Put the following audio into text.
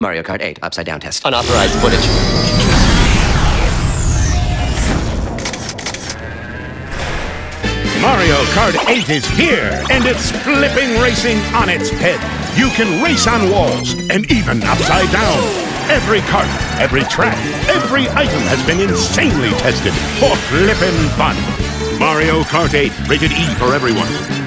Mario Kart 8 upside down test. Unauthorized footage. Mario Kart 8 is here, and it's flipping racing on its head. You can race on walls, and even upside down. Every kart, every track, every item has been insanely tested for flipping fun. Mario Kart 8, rated E for everyone.